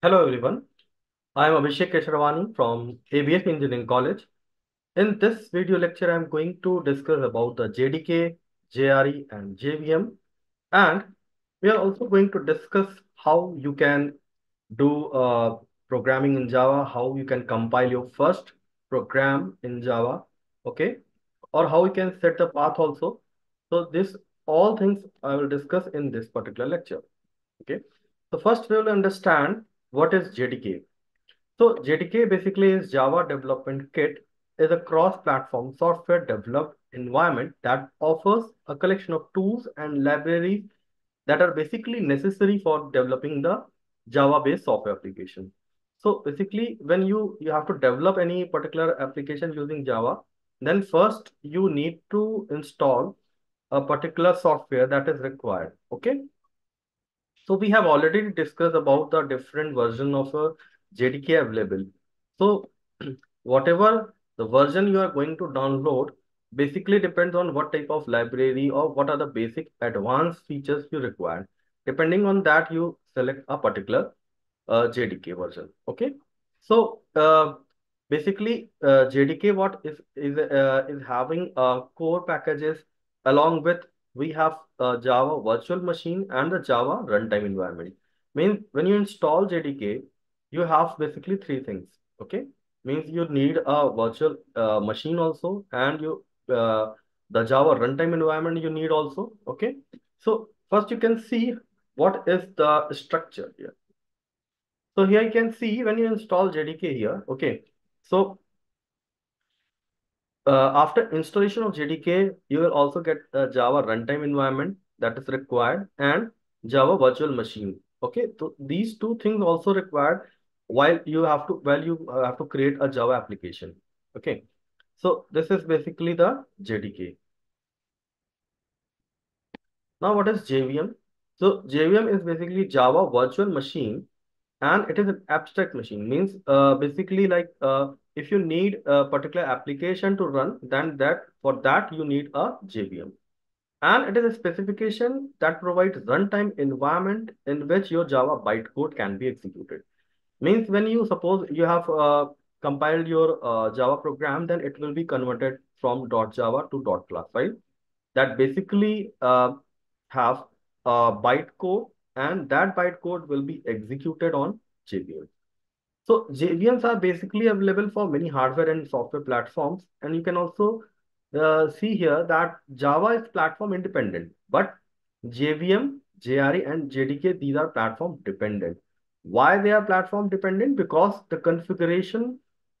Hello everyone, I am Abhishek Keshrawani from ABES Engineering College. In this video lecture, I am going to discuss about the JDK, JRE and JVM, and we are also going to discuss how you can do programming in Java, how you can compile your first program in Java, okay, or how you can set the path also. So this all things I will discuss in this particular lecture, okay. So first we will understand what is JDK. So JDK basically is Java Development Kit, is a cross-platform software developed environment that offers a collection of tools and libraries that are basically necessary for developing the Java-based software application. So basically when you have to develop any particular application using Java, then first you need to install a particular software that is required, okay. So we have already discussed about the different version of JDK available. So whatever the version you are going to download basically depends on what type of library or what are the basic advanced features you require. Depending on that, you select a particular JDK version. Okay. So basically JDK what is having core packages, along with we have Java virtual machine and the Java runtime environment. Means when you install JDK, you have basically three things. Okay, means you need a virtual machine also, and you the Java runtime environment you need also. Okay, so first you can see what is the structure here. So here you can see when you install JDK here. Okay, so after installation of JDK, you will also get the Java runtime environment that is required and Java virtual machine. Okay, so these two things also required while you have to create a Java application. Okay, so this is basically the JDK. Now, what is JVM? So JVM is basically Java virtual machine, and it is an abstract machine. Means basically like if you need a particular application to run, then for that you need a JVM. And it is a specification that provides runtime environment in which your Java bytecode can be executed. Means when you suppose you have compiled your Java program, then it will be converted from .java to .class file that basically have a bytecode, and that bytecode will be executed on JVM. So JVMs are basically available for many hardware and software platforms, and you can also see here that Java is platform independent, but JVM, JRE and JDK, these are platform dependent. Why they are platform dependent? Because the configuration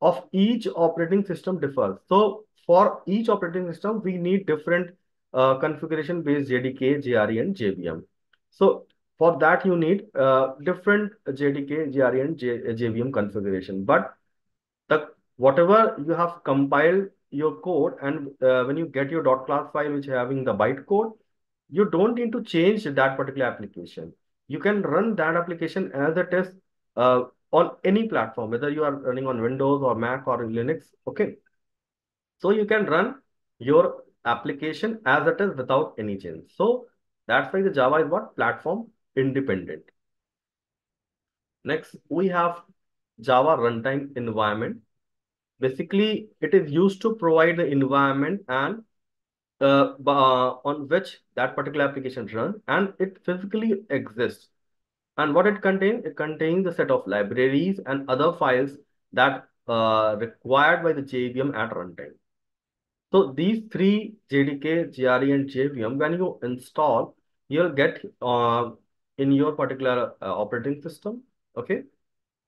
of each operating system differs. So for each operating system, we need different configuration based JDK, JRE and JVM. So for that, you need different JDK, JRE, and JVM configuration. But whatever you have compiled your code, and when you get your .class file, which is having the bytecode, you don't need to change that particular application. You can run that application as a test on any platform, whether you are running on Windows or Mac or Linux. Okay, so you can run your application as a test without any change. So that's why the Java is what? Platform independent. Next, we have Java runtime environment. Basically, it is used to provide the environment and on which that particular application runs, and it physically exists. And what it contains? It contains a set of libraries and other files that are required by the JVM at runtime. So these three, JDK, JRE and JVM, when you install, you'll get in your particular operating system. Okay.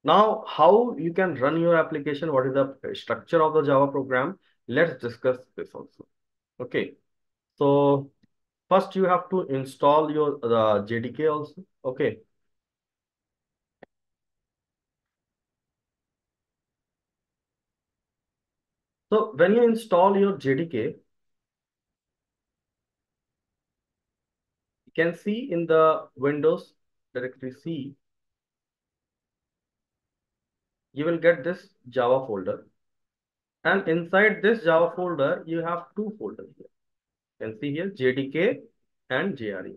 Now, how you can run your application? What is the structure of the Java program? Let's discuss this also. Okay. So first you have to install your JDK also. Okay. So when you install your JDK, you can see in the Windows directory C, you will get this Java folder, and inside this Java folder, you have two folders here. You can see here JDK and JRE.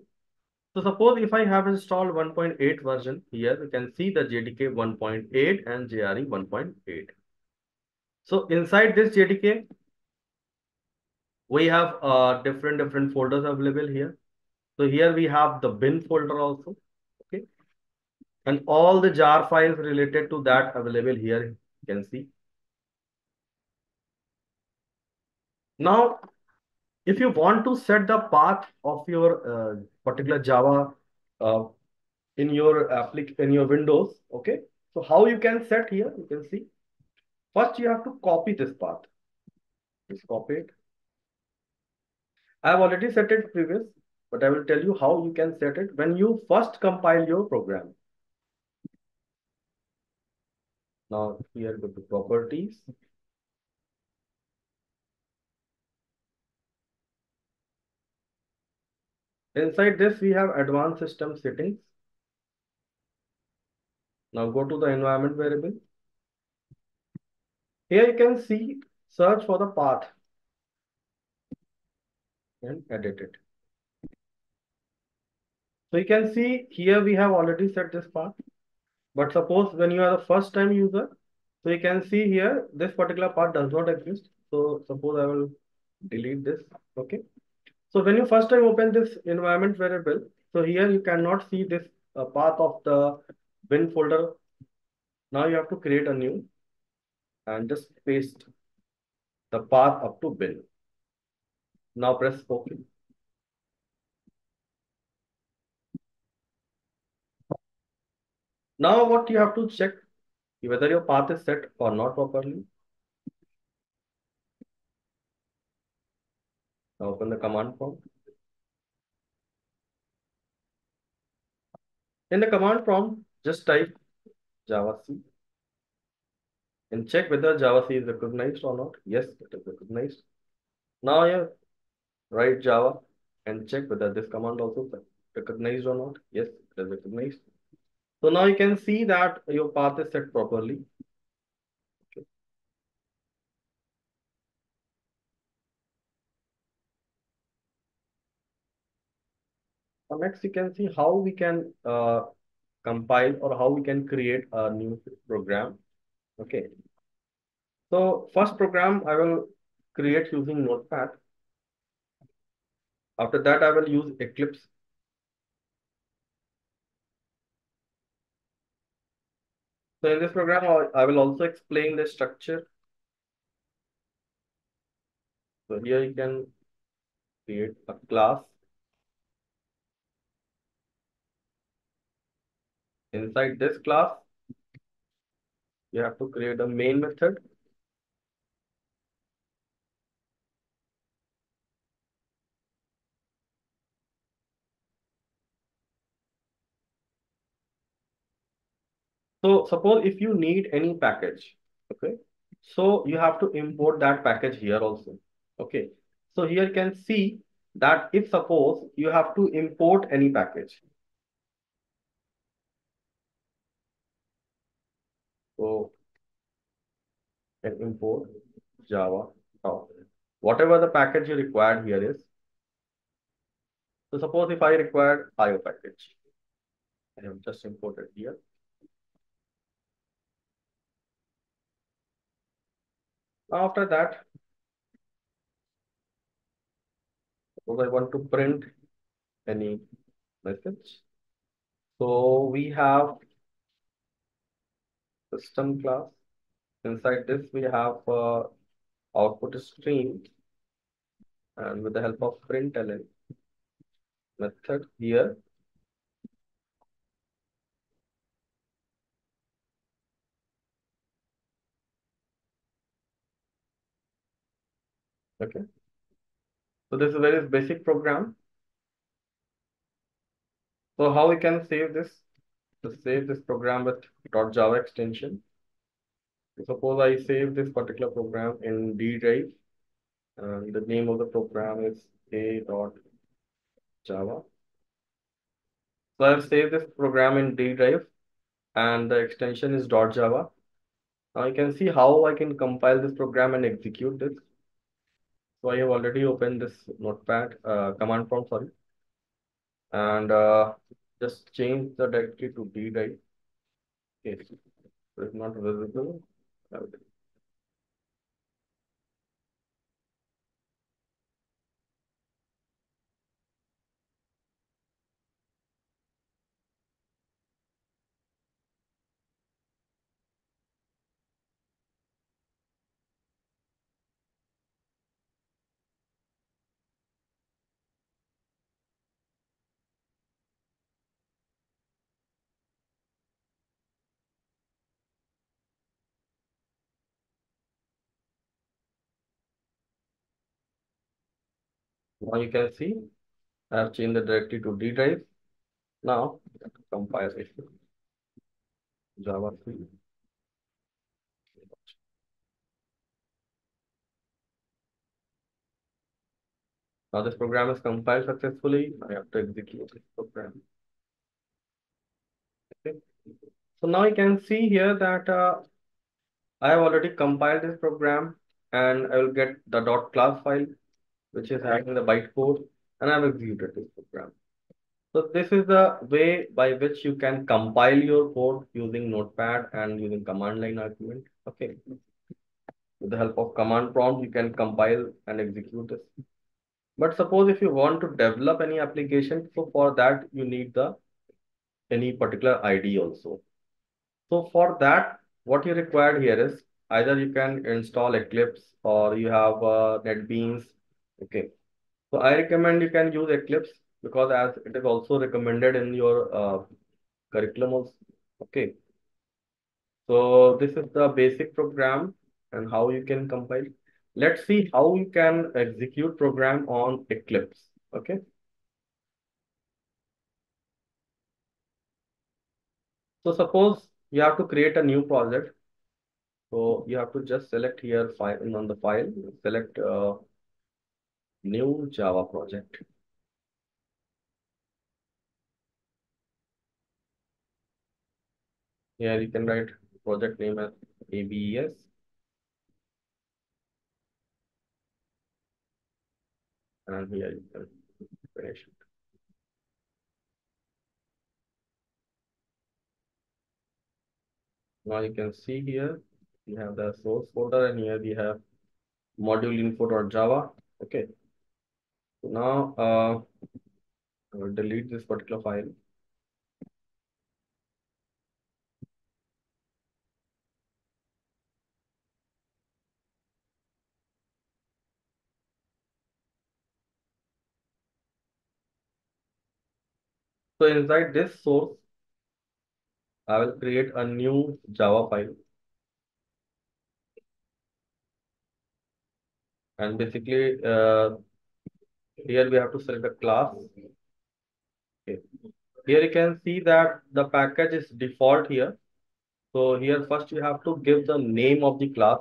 So suppose if I have installed 1.8 version here, you can see the JDK 1.8 and JRE 1.8. So inside this JDK, we have different folders available here. So here we have the bin folder also, okay, and all the jar files related to that available here. You can see. Now, if you want to set the path of your particular Java in your Windows, okay. So how you can set here? You can see. First, you have to copy this path. Just copy it. I have already set it previous, but I will tell you how you can set it when you first compile your program. Now here go to properties. Inside this, we have advanced system settings. Now go to the environment variable. Here you can see search for the path and edit it. So you can see here we have already set this path. But suppose when you are the first time user, so you can see here this particular path does not exist. So suppose I will delete this. Okay. So when you first time open this environment variable, so here you cannot see this path of the bin folder. Now you have to create a new and just paste the path up to bin. Now press OK. Now what you have to check whether your path is set or not properly. Now open the command prompt. In the command prompt, just type Java C and check whether Java C is recognized or not. Yes, it is recognized. Now here, write Java and check whether this command also is recognized or not. Yes, it is recognized. So now you can see that your path is set properly. Next, you can see how we can compile or how we can create a new program. Okay. So first program I will create using Notepad. After that, I will use Eclipse. So in this program, I will also explain the structure. So here you can create a class. Inside this class, you have to create a main method. So suppose if you need any package, okay, so you have to import that package here also. Okay, so here you can see that if suppose you have to import any package. So and import Java. Now, whatever the package you required here is. So suppose if I required IO package, I have just imported here. After that, suppose I want to print any message. So we have system class. Inside this, we have output stream, and with the help of println method here, okay. So this is a very basic program. So how we can save this? To save this program with .java extension. Suppose I save this particular program in D drive. The name of the program is a.java. So I have saved this program in D drive and the extension is .java. Now you can see how I can compile this program and execute this. So I have already opened this notepad command prompt, sorry. and just change the directory to D drive. Okay, so it's not visible. Now you can see I have changed the directory to D drive. Now compile it. Java 3. Now this program is compiled successfully. I have to execute this program. Okay. So now you can see here that I have already compiled this program, and I will get the .class file, which is having the bytecode, and I've executed this program. So this is the way by which you can compile your code using Notepad and using command line argument. Okay. With the help of command prompt, you can compile and execute this. But suppose if you want to develop any application, so for that you need any particular ID also. So for that, what you required here is either you can install Eclipse or you have NetBeans. Okay, so I recommend you can use Eclipse because as it is also recommended in your curriculum also. Okay, so this is the basic program and how you can compile. Let's see how you can execute program on Eclipse. Okay, so suppose you have to create a new project. So you have to just select here file, on the file, select new Java project. Here you can write project name as ABES and here you can finish it. Now you can see here we have the source folder and here we have module.info.java. Okay. Now I will delete this particular file. So inside this source, I will create a new Java file. And basically, here we have to select a class. Okay. Here you can see that the package is default here. So here first you have to give the name of the class.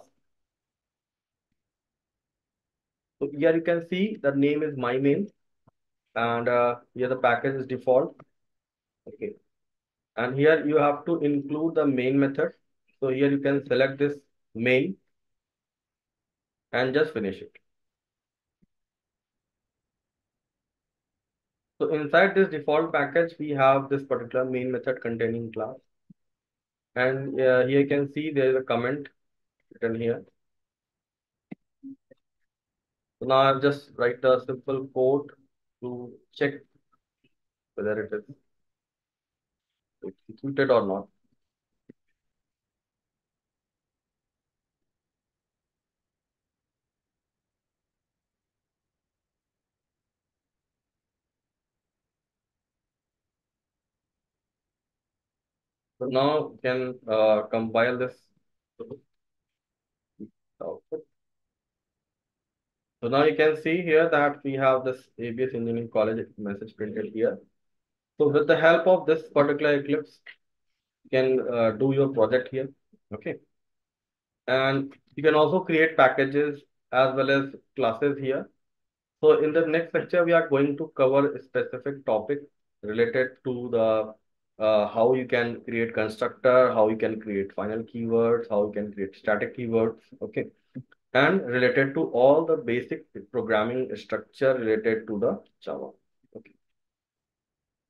So here you can see the name is my main, and here the package is default. Okay. And here you have to include the main method. So here you can select this main and just finish it. So inside this default package, we have this particular main method containing class. And here you can see there is a comment written here. So now I'll just write a simple code to check whether it is executed or not. So now we can compile this. So now you can see here that we have this ABES Engineering College message printed here. So with the help of this particular Eclipse, you can do your project here. Okay. And you can also create packages as well as classes here. So in the next lecture, we are going to cover a specific topic related to the how you can create constructor, how you can create final keywords, how you can create static keywords, okay, and related to all the basic programming structure related to the Java.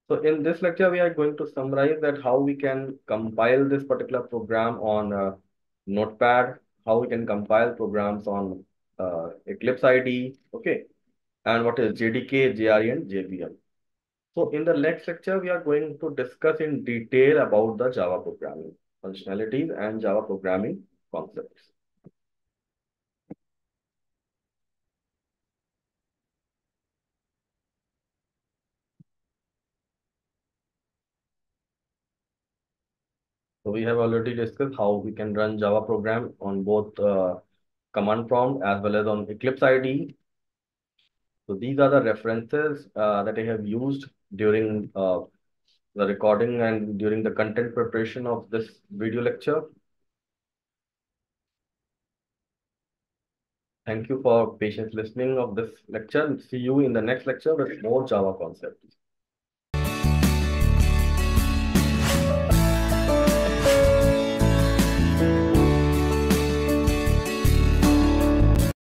So in this lecture, we are going to summarize that how we can compile this particular program on Notepad, how we can compile programs on Eclipse IDE, okay, and what is JDK, JRE, and JVM. So in the next lecture, we are going to discuss in detail about the Java programming functionalities and Java programming concepts. So we have already discussed how we can run Java program on both command prompt as well as on Eclipse IDE. So these are the references that I have used during the recording and during the content preparation of this video lecture. Thank you for patiently listening of this lecture. See you in the next lecture with more Java concepts.